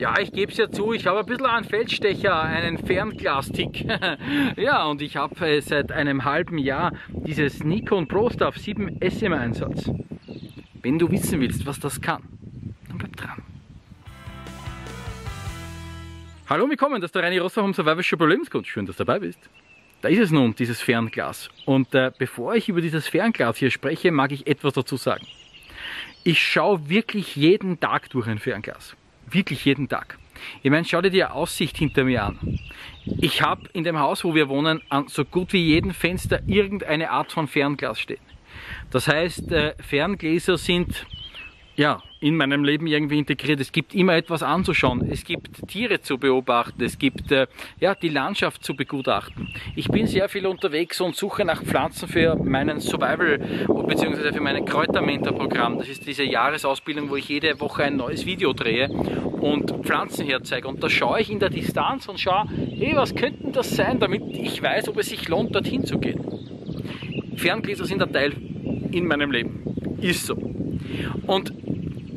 Ja, ich gebe es ja zu, ich habe ein bisschen einen Feldstecher, einen Fernglastick. Ja, und ich habe seit einem halben Jahr dieses Nikon Prostaff 7S im Einsatz. Wenn du wissen willst, was das kann, dann bleib dran. Hallo und willkommen, das ist der Reini Rosser vom Survivorship Lebenskunst. Schön, dass du dabei bist. Da ist es nun, dieses Fernglas. Und bevor ich über dieses Fernglas hier spreche, mag ich etwas dazu sagen. Ich schaue wirklich jeden Tag durch ein Fernglas. Wirklich jeden Tag. Ich meine, schau dir die Aussicht hinter mir an. Ich habe in dem Haus, wo wir wohnen, an so gut wie jedem Fenster irgendeine Art von Fernglas stehen. Das heißt, Ferngläser sind ja in meinem Leben irgendwie integriert. Es gibt immer etwas anzuschauen. Es gibt Tiere zu beobachten. Es gibt ja, die Landschaft zu begutachten. Ich bin sehr viel unterwegs und suche nach Pflanzen für meinen Survival bzw. für mein Kräutermentor-Programm. Das ist diese Jahresausbildung, wo ich jede Woche ein neues Video drehe und Pflanzen herzeige. Und da schaue ich in der Distanz und schaue, hey, was könnten das sein, damit ich weiß, ob es sich lohnt, dorthin zu gehen. Ferngläser sind ein Teil in meinem Leben. Ist so. Und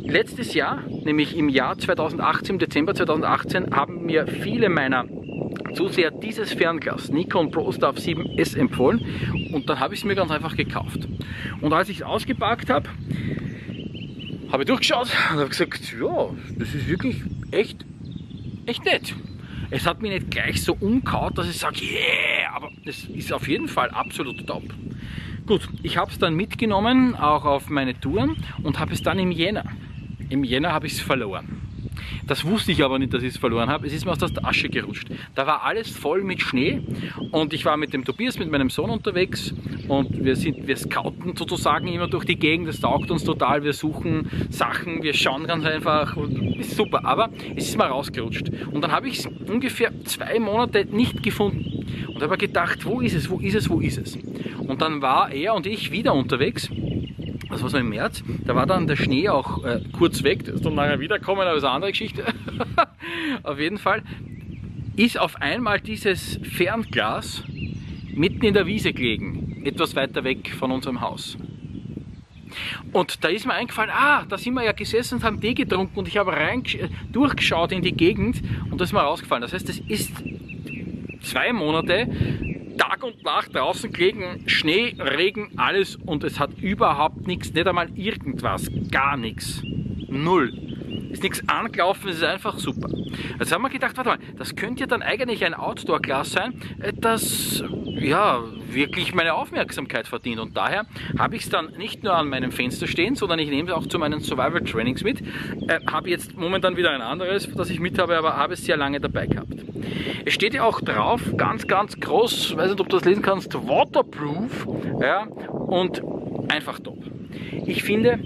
letztes Jahr, nämlich im Jahr 2018, im Dezember 2018, haben mir viele meiner Zuseher dieses Fernglas Nikon Prostaff 7S empfohlen und dann habe ich es mir ganz einfach gekauft. Und als ich es ausgepackt habe, habe ich durchgeschaut und habe gesagt, ja, das ist wirklich echt nett. Es hat mich nicht gleich so umkaut, dass ich sage, yeah, aber es ist auf jeden Fall absolut top. Gut, ich habe es dann mitgenommen, auch auf meine Touren, und habe es dann im Jänner habe ich es verloren. Das wusste ich aber nicht, dass ich es verloren habe. Es ist mir aus der Tasche gerutscht. Da war alles voll mit Schnee und ich war mit dem Tobias, mit meinem Sohn unterwegs und wir scouten sozusagen immer durch die Gegend. Das taugt uns total. Wir suchen Sachen, wir schauen ganz einfach und ist super. Aber es ist mal rausgerutscht und dann habe ich es ungefähr 2 Monate nicht gefunden und habe gedacht, wo ist es, wo ist es, wo ist es? Und dann war er und ich wieder unterwegs. Das war so im März, da war dann der Schnee auch kurz weg, das ist dann nachher wiederkommen, aber das ist eine andere Geschichte. Auf jeden Fall ist auf einmal dieses Fernglas mitten in der Wiese gelegen, etwas weiter weg von unserem Haus. Und da ist mir eingefallen, ah, da sind wir ja gesessen und haben Tee getrunken und ich habe durchgeschaut in die Gegend und das ist mir rausgefallen. Das heißt, das ist 2 Monate Tag und Nacht draußen gelegen, Schnee, Regen, alles und es hat überhaupt nichts, nicht einmal irgendwas, gar nichts, null. Ist nichts angelaufen, es ist einfach super. Also haben wir gedacht, warte mal, das könnte ja dann eigentlich ein Outdoor-Glas sein, das ja wirklich meine Aufmerksamkeit verdient. Und daher habe ich es dann nicht nur an meinem Fenster stehen, sondern ich nehme es auch zu meinen Survival-Trainings mit. Habe jetzt momentan wieder ein anderes, das ich mit habe, aber habe es sehr lange dabei gehabt. Es steht ja auch drauf, ganz, ganz groß, weiß nicht, ob du das lesen kannst, Waterproof, ja, und einfach top. Ich finde,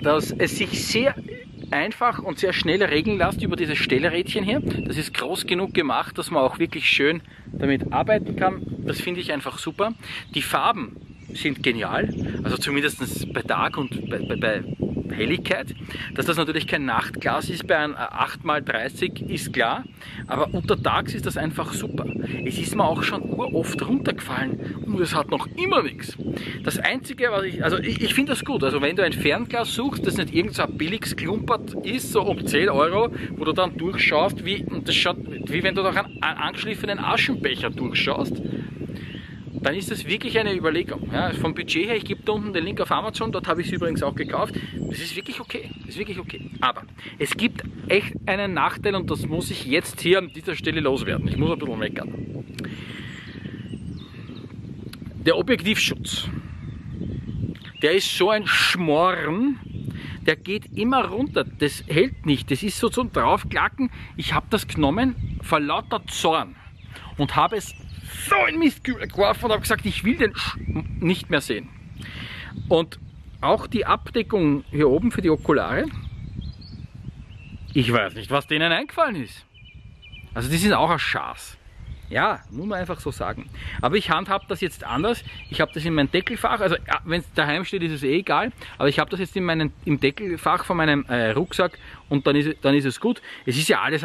dass es sich sehr einfach und sehr schnell regeln lässt über dieses Stellrädchen hier. Das ist groß genug gemacht, dass man auch wirklich schön damit arbeiten kann. Das finde ich einfach super. Die Farben sind genial, also zumindest bei Tag und bei Helligkeit. Dass das natürlich kein Nachtglas ist bei einem 8x30 ist klar, aber untertags ist das einfach super. Es ist mir auch schon uroft runtergefallen und es hat noch immer nichts. Das einzige, was ich finde das gut, also wenn du ein Fernglas suchst, das nicht irgend so ein billiges Klumpert ist, so um 10 Euro, wo du dann durchschaust, und das schaut, wie wenn du durch einen angeschliffenen Aschenbecher durchschaust, dann ist das wirklich eine Überlegung. Ja, vom Budget her, ich gebe da unten den Link auf Amazon, dort habe ich es übrigens auch gekauft. Das ist wirklich okay, das ist wirklich okay. Aber es gibt echt einen Nachteil und das muss ich jetzt hier an dieser Stelle loswerden. Ich muss ein bisschen meckern. Der Objektivschutz, der ist so ein Schmorren, der geht immer runter, das hält nicht. Das ist so zum Draufklacken. Ich habe das genommen vor lauter Zorn und habe es so ein Mist geworfen und habe gesagt, ich will den nicht mehr sehen. Und auch die Abdeckung hier oben für die Okulare, ich weiß nicht, was denen eingefallen ist. Also das ist auch ein Schatz. Ja, muss man einfach so sagen. Aber ich handhab das jetzt anders. Ich habe das in mein Deckelfach, also wenn es daheim steht, ist es eh egal, aber ich habe das jetzt in im Deckelfach von meinem Rucksack und dann ist es gut. Es ist ja alles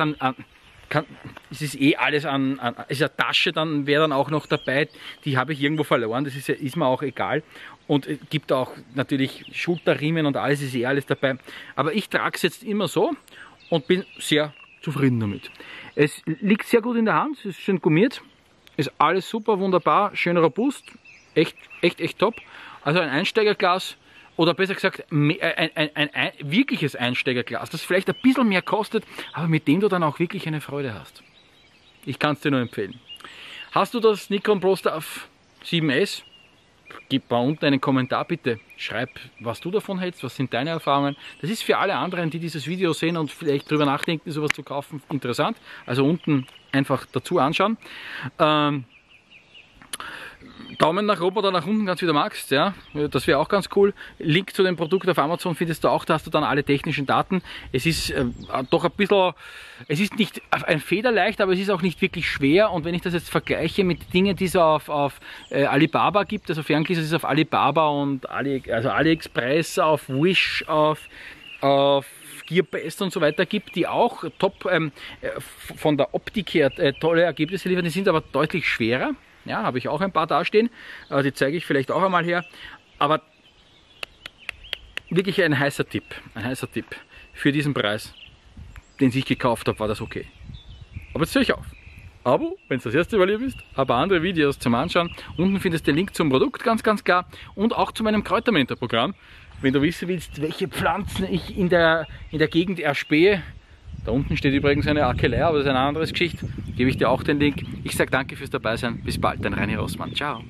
es ist eh alles ist eine Tasche, dann wäre dann auch noch dabei, die habe ich irgendwo verloren, das ist mir auch egal. Und es gibt auch natürlich Schulterriemen und alles, ist eh alles dabei. Aber ich trage es jetzt immer so und bin sehr zufrieden damit. Es liegt sehr gut in der Hand, es ist schön gummiert, ist alles super, wunderbar, schön robust, echt top. Also ein Einsteigerglas, oder besser gesagt ein wirkliches Einsteigerglas, das vielleicht ein bisschen mehr kostet, aber mit dem du dann auch wirklich eine Freude hast. Ich kann es dir nur empfehlen. Hast du das Nikon Prostaff 7S? Gib mal unten einen Kommentar bitte. Schreib, was du davon hältst, was sind deine Erfahrungen. Das ist für alle anderen, die dieses Video sehen und vielleicht drüber nachdenken, sowas zu kaufen, interessant. Also unten einfach dazu anschauen. Daumen nach oben oder nach unten, ganz wie du magst. Ja? Das wäre auch ganz cool. Link zu dem Produkt auf Amazon findest du auch, da hast du dann alle technischen Daten. Es ist doch ein bisschen, es ist nicht ein federleicht, aber es ist auch nicht wirklich schwer. Und wenn ich das jetzt vergleiche mit Dingen, die es auf Alibaba gibt, also Ferngläser, ist auf Alibaba und AliExpress, auf Wish, auf GearBest und so weiter gibt, die auch top von der Optik her tolle Ergebnisse liefern, die sind aber deutlich schwerer. Ja, habe ich auch ein paar dastehen, die zeige ich vielleicht auch einmal her, aber wirklich ein heißer Tipp für diesen Preis, den ich gekauft habe, war das okay. Aber jetzt höre ich auf. Abo, wenn es das erste Mal ist, aber andere Videos zum Anschauen. Unten findest du den Link zum Produkt, ganz klar, und auch zu meinem Kräutermentor-Programm. Wenn du wissen willst, welche Pflanzen ich in der Gegend erspähe, da unten steht übrigens eine Akelea, aber das ist eine andere Geschichte. Gebe ich dir auch den Link. Ich sage danke fürs Dabeisein. Bis bald, dein Reini Rossmann. Ciao.